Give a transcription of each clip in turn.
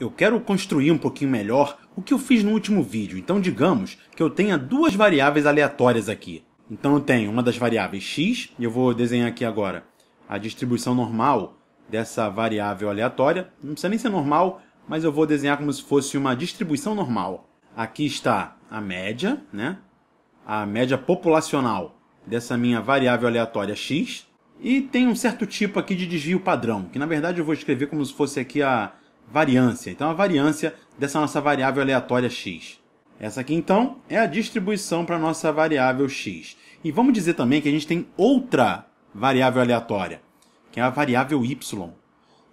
Eu quero construir um pouquinho melhor o que eu fiz no último vídeo, então digamos que eu tenha duas variáveis aleatórias aqui. Então eu tenho uma das variáveis x, e eu vou desenhar aqui agora a distribuição normal dessa variável aleatória. Não precisa nem ser normal, mas eu vou desenhar como se fosse uma distribuição normal. Aqui está a média, né? A média populacional dessa minha variável aleatória x. E tem um certo tipo aqui de desvio padrão, que na verdade eu vou escrever como se fosse aqui a variância. Então a variância dessa nossa variável aleatória x. Essa aqui então é a distribuição para a nossa variável x. E vamos dizer também que a gente tem outra variável aleatória, que é a variável y.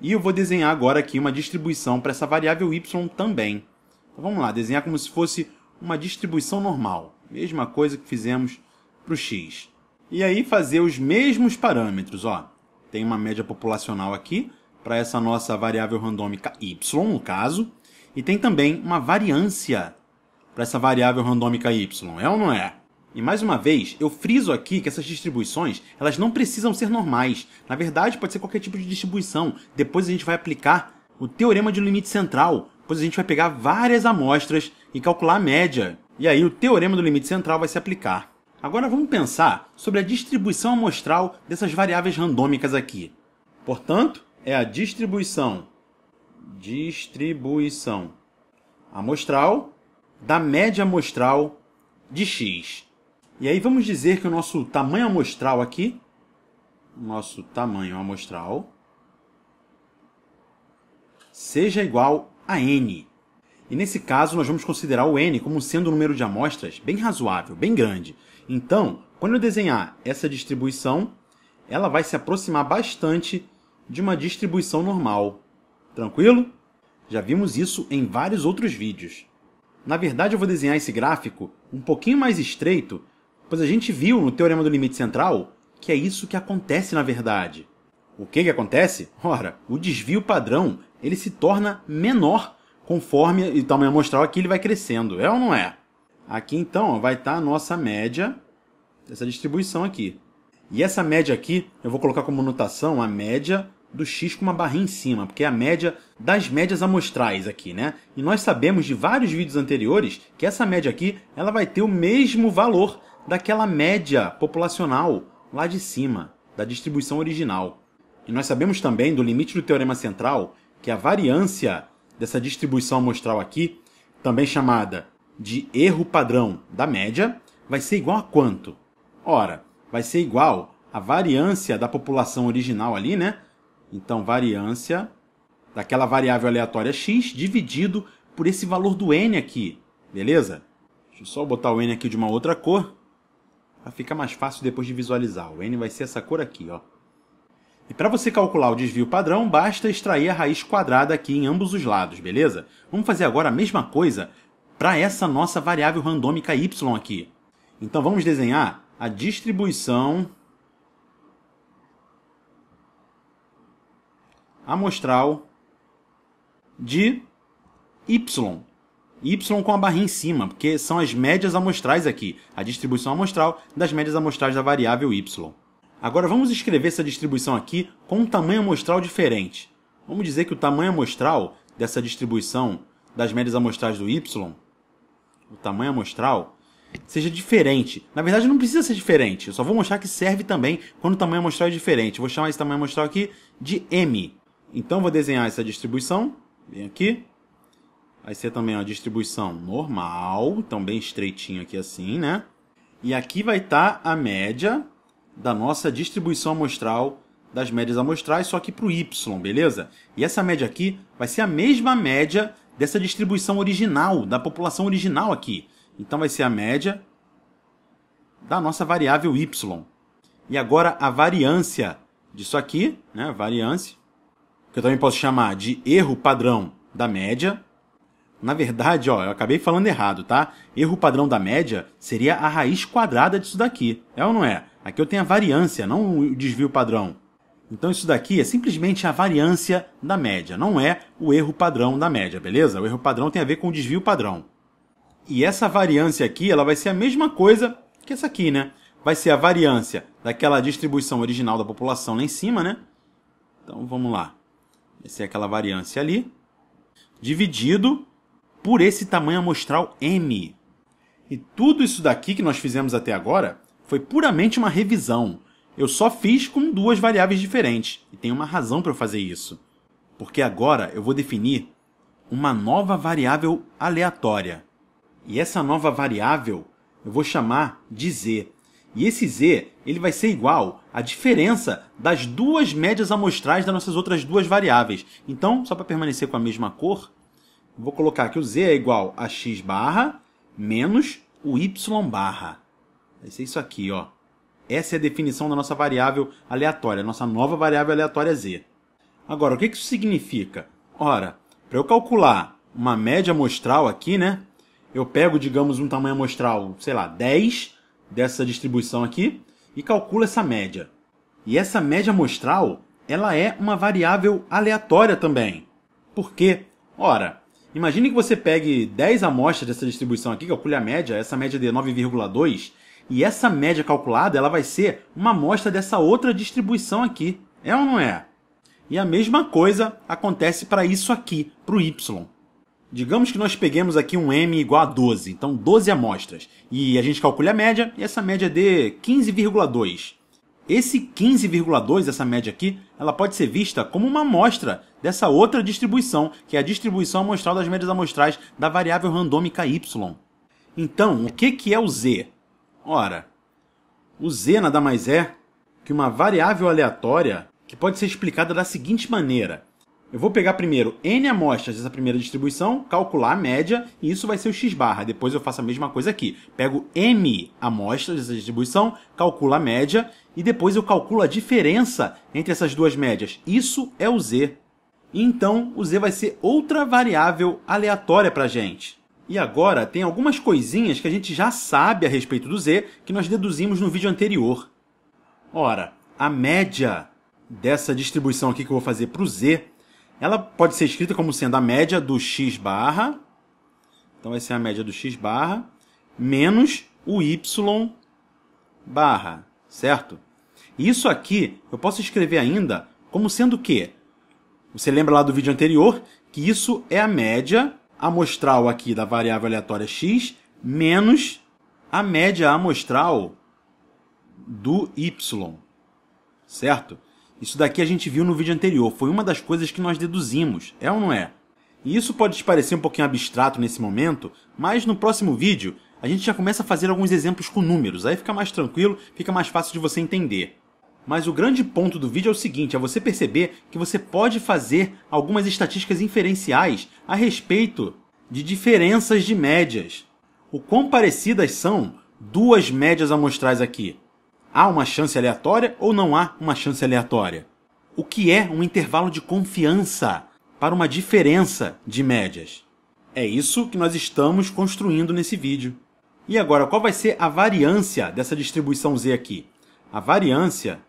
E eu vou desenhar agora aqui uma distribuição para essa variável y também. Então vamos lá, desenhar como se fosse uma distribuição normal. Mesma coisa que fizemos para o x. E aí fazer os mesmos parâmetros. Ó. Tem uma média populacional aqui para essa nossa variável randômica y, no caso. E tem também uma variância para essa variável randômica y. É ou não é? E mais uma vez, eu friso aqui que essas distribuições, elas não precisam ser normais. Na verdade, pode ser qualquer tipo de distribuição. Depois a gente vai aplicar o teorema de limite central, pois a gente vai pegar várias amostras e calcular a média. E aí o teorema do limite central vai se aplicar. Agora vamos pensar sobre a distribuição amostral dessas variáveis randômicas aqui. Portanto, é a distribuição amostral da média amostral de x. E aí vamos dizer que o nosso tamanho amostral aqui, seja igual a n. E nesse caso nós vamos considerar o n como sendo um número de amostras bem razoável, bem grande. Então, quando eu desenhar essa distribuição, ela vai se aproximar bastante de uma distribuição normal. Tranquilo? Já vimos isso em vários outros vídeos. Na verdade, eu vou desenhar esse gráfico um pouquinho mais estreito, pois a gente viu no Teorema do Limite Central que é isso que acontece na verdade. O que acontece? Ora, o desvio padrão ele se torna menor conforme o tamanho amostral aqui ele vai crescendo, é ou não é? Aqui então vai estar a nossa média dessa distribuição aqui. E essa média aqui eu vou colocar como notação a média do x com uma barrinha em cima, porque é a média das médias amostrais aqui, né? E nós sabemos de vários vídeos anteriores que essa média aqui, ela vai ter o mesmo valor daquela média populacional lá de cima, da distribuição original. E nós sabemos também do limite do teorema central, que a variância dessa distribuição amostral aqui, também chamada de erro padrão da média, vai ser igual a quanto? Ora, vai ser igual à variância da população original ali, né? Então, variância daquela variável aleatória x dividido por esse valor do n aqui, beleza? Deixa eu só botar o n aqui de uma outra cor, para ficar mais fácil depois de visualizar. O n vai ser essa cor aqui, ó. E para você calcular o desvio padrão, basta extrair a raiz quadrada aqui em ambos os lados, beleza? Vamos fazer agora a mesma coisa para essa nossa variável randômica y aqui. Então, vamos desenhar a distribuição amostral de y com a barrinha em cima, porque são as médias amostrais aqui, a distribuição amostral das médias amostrais da variável y. Agora vamos escrever essa distribuição aqui com um tamanho amostral diferente. Vamos dizer que o tamanho amostral dessa distribuição das médias amostrais do y, o tamanho amostral, seja diferente. Na verdade não precisa ser diferente, eu só vou mostrar que serve também quando o tamanho amostral é diferente. Eu vou chamar esse tamanho amostral aqui de m. Então vou desenhar essa distribuição, bem aqui. Vai ser também uma distribuição normal, então bem estreitinho aqui assim, né? E aqui vai estar a média da nossa distribuição amostral das médias amostrais, só que para o y, beleza? E essa média aqui vai ser a mesma média dessa distribuição original, da população original aqui. Então vai ser a média da nossa variável y. E agora a variância disso aqui, né? A variância, que eu também posso chamar de erro padrão da média. Na verdade, ó, eu acabei falando errado, tá? Erro padrão da média seria a raiz quadrada disso daqui, é ou não é? Aqui eu tenho a variância, não o desvio padrão. Então isso daqui é simplesmente a variância da média, não é o erro padrão da média, beleza? O erro padrão tem a ver com o desvio padrão. E essa variância aqui, ela vai ser a mesma coisa que essa aqui, né? Vai ser a variância daquela distribuição original da população lá em cima, né? Então vamos lá. Vai ser aquela variância ali. dividido por esse tamanho amostral M. E tudo isso daqui que nós fizemos até agora foi puramente uma revisão. Eu só fiz com duas variáveis diferentes, e tem uma razão para eu fazer isso. Porque agora eu vou definir uma nova variável aleatória. E essa nova variável eu vou chamar de Z. E esse Z ele vai ser igual à diferença das duas médias amostrais das nossas outras duas variáveis. Então, só para permanecer com a mesma cor, eu vou colocar que o Z é igual a x barra menos o y barra. Vai ser isso aqui, ó. Essa é a definição da nossa variável aleatória, nossa nova variável aleatória Z. Agora, o que isso significa? Ora, para eu calcular uma média amostral aqui, né? Eu pego, digamos, um tamanho amostral, sei lá, 10 dessa distribuição aqui e calculo essa média. E essa média amostral, ela é uma variável aleatória também. Por quê? Ora, imagine que você pegue 10 amostras dessa distribuição aqui, calcule a média, essa média de 9,2, e essa média calculada ela vai ser uma amostra dessa outra distribuição aqui. É ou não é? E a mesma coisa acontece para isso aqui, para o y. Digamos que nós peguemos aqui um m igual a 12, então 12 amostras. E a gente calcula a média, e essa média é de 15,2. Esse 15,2, essa média aqui, ela pode ser vista como uma amostra dessa outra distribuição, que é a distribuição amostral das médias amostrais da variável randômica y. Então, o que é o Z? Ora, o Z nada mais é que uma variável aleatória que pode ser explicada da seguinte maneira. Eu vou pegar primeiro n amostras dessa primeira distribuição, calcular a média, e isso vai ser o x barra. Depois eu faço a mesma coisa aqui. Pego m amostras dessa distribuição, calculo a média, e depois eu calculo a diferença entre essas duas médias. Isso é o Z. E então, o Z vai ser outra variável aleatória para a gente. E agora, tem algumas coisinhas que a gente já sabe a respeito do Z, que nós deduzimos no vídeo anterior. Ora, a média dessa distribuição aqui que eu vou fazer para o Z, ela pode ser escrita como sendo a média do x barra, então vai ser a média do x barra, menos o y barra, certo? Isso aqui eu posso escrever ainda como sendo o quê? Você lembra lá do vídeo anterior que isso é a média amostral aqui da variável aleatória x menos a média amostral do y, certo? Isso daqui a gente viu no vídeo anterior, foi uma das coisas que nós deduzimos, é ou não é? E isso pode parecer um pouquinho abstrato nesse momento, mas no próximo vídeo a gente já começa a fazer alguns exemplos com números, aí fica mais tranquilo, fica mais fácil de você entender. Mas o grande ponto do vídeo é o seguinte, é você perceber que você pode fazer algumas estatísticas inferenciais a respeito de diferenças de médias. O quão parecidas são duas médias amostrais aqui? Há uma chance aleatória ou não há uma chance aleatória? O que é um intervalo de confiança para uma diferença de médias? É isso que nós estamos construindo nesse vídeo. E agora, qual vai ser a variância dessa distribuição Z aqui? A variância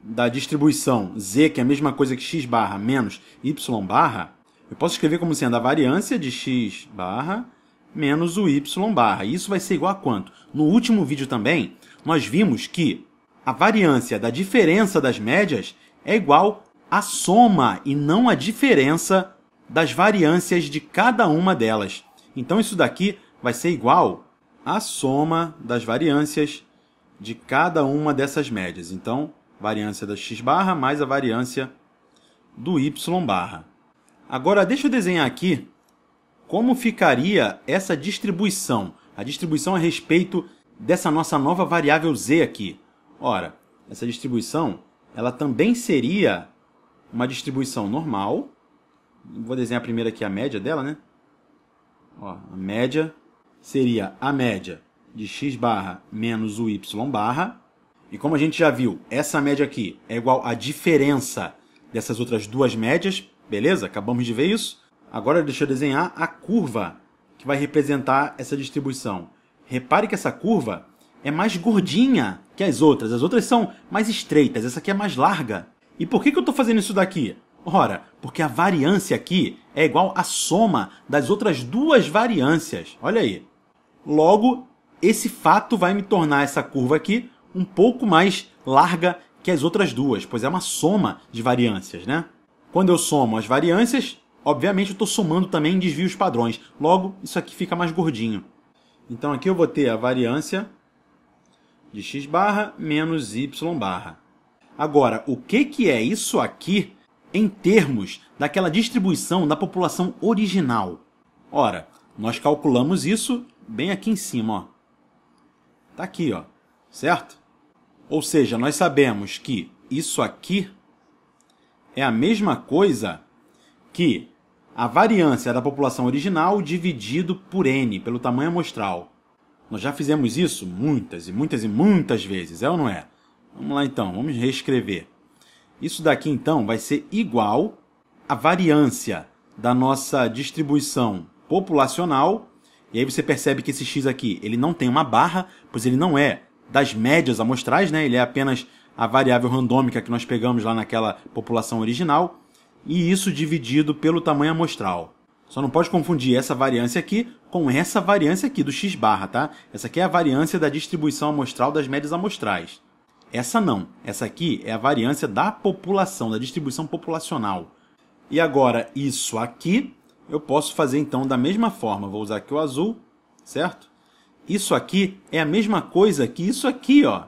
da distribuição Z, que é a mesma coisa que x barra menos y barra, eu posso escrever como sendo a variância de x barra menos o y barra. E isso vai ser igual a quanto? No último vídeo também, nós vimos que a variância da diferença das médias é igual à soma e não à diferença das variâncias de cada uma delas. Então isso daqui vai ser igual à soma das variâncias de cada uma dessas médias. Então, variância da x barra mais a variância do y barra. Agora, deixa eu desenhar aqui como ficaria essa distribuição. A distribuição a respeito dessa nossa nova variável Z aqui. Ora, essa distribuição ela também seria uma distribuição normal. Vou desenhar primeiro aqui a média dela, né? Ó, a média seria a média de x barra menos o y barra. E como a gente já viu, essa média aqui é igual à diferença dessas outras duas médias. Beleza? Acabamos de ver isso. Agora deixa eu desenhar a curva que vai representar essa distribuição. Repare que essa curva é mais gordinha que as outras. As outras são mais estreitas, essa aqui é mais larga. E por que eu estou fazendo isso daqui? Ora, porque a variância aqui é igual à soma das outras duas variâncias. Olha aí. Logo, esse fato vai me tornar essa curva aqui um pouco mais larga que as outras duas, pois é uma soma de variâncias, né? Quando eu somo as variâncias, Obviamente eu estou somando também desvios padrões. Logo, isso aqui fica mais gordinho. Então aqui eu vou ter a variância de x barra menos y barra. Agora, o que é isso aqui em termos daquela distribuição da população original? Ora, nós calculamos isso bem aqui em cima, ó. Tá aqui, ó, certo? Ou seja, nós sabemos que isso aqui é a mesma coisa que a variância da população original dividido por n, pelo tamanho amostral. Nós já fizemos isso muitas e muitas e muitas vezes, é ou não é? Vamos lá então, vamos reescrever. Isso daqui então vai ser igual à variância da nossa distribuição populacional. E aí você percebe que esse x aqui, ele não tem uma barra, pois ele não é das médias amostrais, né? Ele é apenas a variável randômica que nós pegamos lá naquela população original. E isso dividido pelo tamanho amostral. Só não pode confundir essa variância aqui com essa variância aqui do x barra, tá? Essa aqui é a variância da distribuição amostral das médias amostrais. Essa não. Essa aqui é a variância da população, da distribuição populacional. E agora isso aqui eu posso fazer então da mesma forma. Vou usar aqui o azul, certo? Isso aqui é a mesma coisa que isso aqui, ó.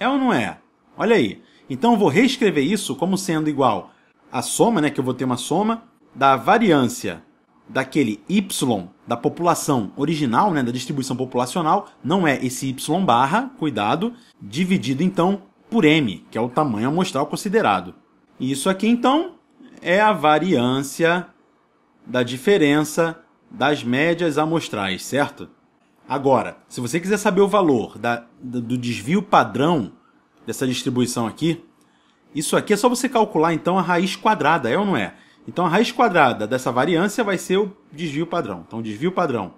É ou não é? Olha aí. Então eu vou reescrever isso como sendo igual a soma, né, que eu vou ter uma soma da variância daquele y da população original, né, da distribuição populacional, não é esse y barra, cuidado, dividido então por m, que é o tamanho amostral considerado. E isso aqui então é a variância da diferença das médias amostrais, certo? Agora, se você quiser saber o valor do desvio padrão dessa distribuição aqui, isso aqui é só você calcular, então, a raiz quadrada, é ou não é? Então, a raiz quadrada dessa variância vai ser o desvio padrão. Então, o desvio padrão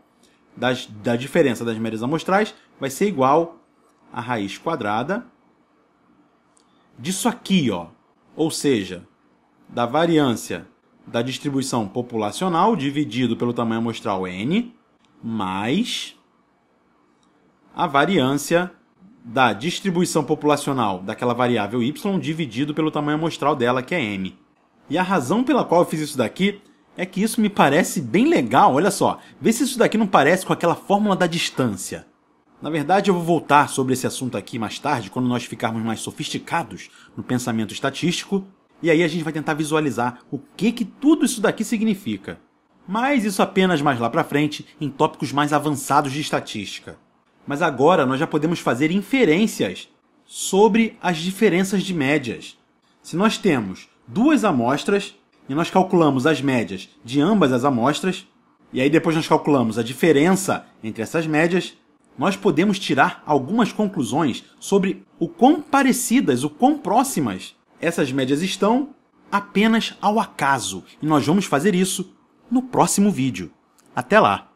da diferença das médias amostrais vai ser igual à raiz quadrada disso aqui, ó. Ou seja, da variância da distribuição populacional dividido pelo tamanho amostral n, mais a variância da distribuição populacional daquela variável y dividido pelo tamanho amostral dela, que é m. E a razão pela qual eu fiz isso daqui é que isso me parece bem legal, olha só. Vê se isso daqui não parece com aquela fórmula da distância. Na verdade, eu vou voltar sobre esse assunto aqui mais tarde, quando nós ficarmos mais sofisticados no pensamento estatístico, e aí a gente vai tentar visualizar o que tudo isso daqui significa. Mas isso apenas mais lá pra frente, em tópicos mais avançados de estatística. Mas agora nós já podemos fazer inferências sobre as diferenças de médias. Se nós temos duas amostras e nós calculamos as médias de ambas as amostras, e aí depois nós calculamos a diferença entre essas médias, nós podemos tirar algumas conclusões sobre o quão parecidas, o quão próximas essas médias estão apenas ao acaso. E nós vamos fazer isso no próximo vídeo. Até lá!